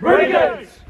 Renegades!